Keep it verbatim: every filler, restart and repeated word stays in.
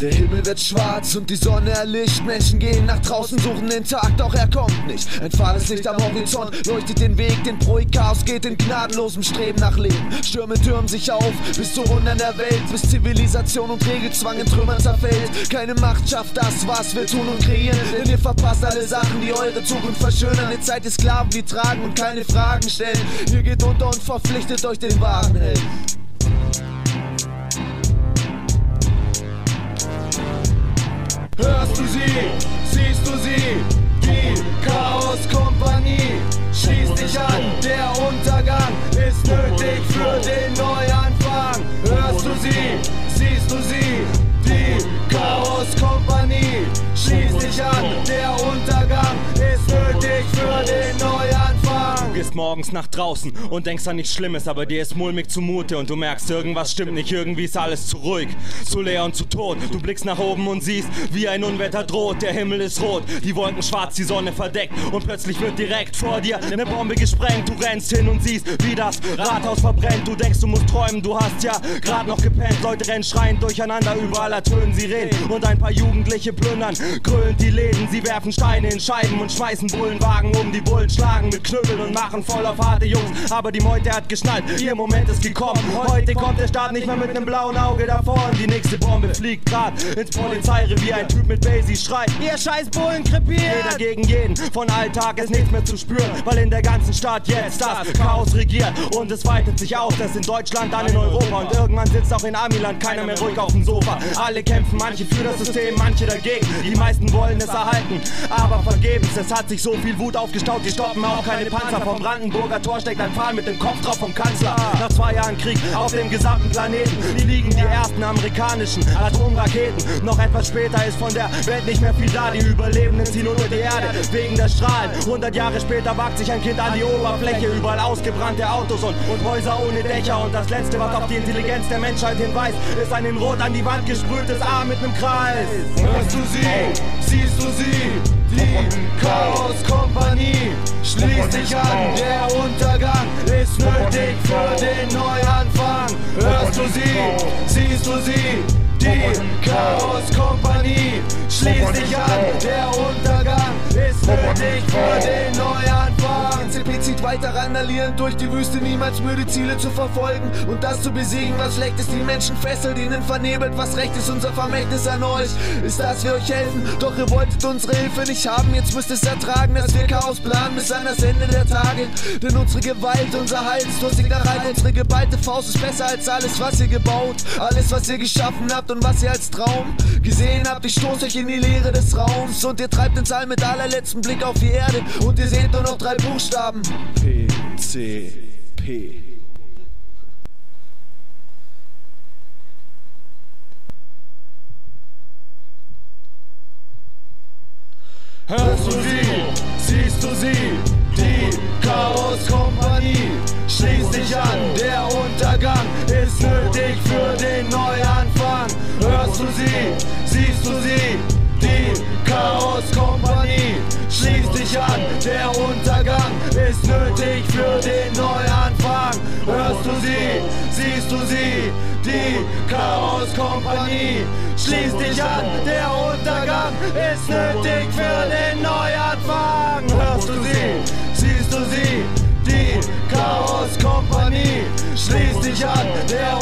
Der Himmel wird schwarz und die Sonne erlischt. Menschen gehen nach draußen, suchen den Tag, doch er kommt nicht. Ein fahles Licht am Horizont leuchtet den Weg, denn Proikhaos geht in gnadenlosem Streben nach Leben. Stürme türmen sich auf, bis zu Wundern der Welt, bis Zivilisation und Regelzwang in Trümmern zerfällt. Keine Macht schafft das, was wir tun und kreieren, denn ihr verpasst alle Sachen, die eure Zukunft verschönern. Eine Zeit ist Sklaven, die tragen und keine Fragen stellen. Ihr geht unter und verpflichtet euch den wahren Held. Hörst du sie? Siehst du sie? Die Chaos-Kompanie schließt dich an, der Untergang ist nötig für den Neuanfang. Hörst du sie? Siehst du sie? Die Chaos-Kompanie schließt dich an, der Untergang ist nötig für den Neuanfang. Du gehst morgens nach draußen und denkst an nichts Schlimmes, aber dir ist mulmig zumute und du merkst, irgendwas stimmt nicht, irgendwie ist alles zu ruhig, zu leer und zu tot. Du blickst nach oben und siehst, wie ein Unwetter droht, der Himmel ist rot, die Wolken schwarz, die Sonne verdeckt und plötzlich wird direkt vor dir eine Bombe gesprengt. Du rennst hin und siehst, wie das Rathaus verbrennt, du denkst, du musst träumen, du hast ja gerade noch gepennt. Leute rennen schreiend durcheinander, überall ertönen sie Reden und ein paar Jugendliche plündern, krönt die Läden, sie werfen Steine in Scheiben und schmeißen Bullenwagen um, die Bullen schlagen mit Knüppeln und machen voll auf harte Jungs, aber die Meute hat geschnallt, ihr Moment ist gekommen. Heute kommt der Staat nicht mehr mit einem blauen Auge davon. Die nächste Bombe fliegt grad ins Polizeirevier, ein Typ mit Basie schreit, ihr scheiß Bullen krepiert! Jeder gegen jeden, von Alltag ist nichts mehr zu spüren, weil in der ganzen Stadt jetzt das Chaos regiert und es weitet sich aus, das in Deutschland, dann in Europa und irgendwann sitzt auch in Amiland keiner mehr ruhig auf dem Sofa. Alle kämpfen, manche für das System, manche dagegen, die meisten wollen es erhalten, aber vergebens, es hat sich so viel Wut aufgestaut, die stoppen auch keine Panzer. Vom Brandenburger Tor steckt ein Pfahl mit dem Kopf drauf vom Kanzler. Nach zwei Jahren Krieg auf dem gesamten Planeten liegen die ersten amerikanischen Atomraketen. Noch etwas später ist von der Welt nicht mehr viel da, die Überlebenden ziehen unter die Erde wegen der Strahlen. hundert Jahre später wagt sich ein Kind an die Oberfläche, überall ausgebrannte Autos und, und Häuser ohne Dächer. Und das Letzte, was auf die Intelligenz der Menschheit hinweist, ist ein in Rot an die Wand gesprühtes A mit einem Kreis. Hörst du sie? Siehst du sie? Die Chaos-Kompanie schließt dich an, der Untergang ist nötig für den Neuanfang. Hörst du sie? Siehst du sie? Die Chaos-Kompanie schließt dich an, der Untergang ist nötig für den Neuanfang. C P zieht weiter randalierend durch die Wüste, niemals müde Ziele zu verfolgen und das zu besiegen, was schlecht ist, die Menschen fesselt, ihnen vernebelt, was recht ist. Unser Vermächtnis an euch ist, dass wir euch helfen, doch ihr wolltet unsere Hilfe nicht haben, jetzt müsst ihr es ertragen, dass wir Chaos planen bis an das Ende der Tage, denn unsere Gewalt, unser Hals, Signal, unsere geballte Faust ist besser als alles, was ihr gebaut, alles, was ihr geschaffen habt und was ihr als Traum gesehen habt. Ich stoß euch in die Leere des Raums und ihr treibt ins All mit allerletzten Blick auf die Erde und ihr seht nur noch drei Buchstaben: P, C, P. Hörst du sie? Siehst du sie? Die Chaos-Kompanie schließt dich an, der Untergang ist nötig für den Neuanfang. Hörst du sie? Siehst du sie? Die Chaos-Kompanie schließt dich an, der Untergang ist nötig für den Neuanfang. Hörst du sie? Siehst du sie? Die Chaos-Kompanie schließt dich an, der Untergang ist nötig für den Neuanfang. Hörst du sie? Siehst du sie? Die Chaos-Kompanie schließt dich an, der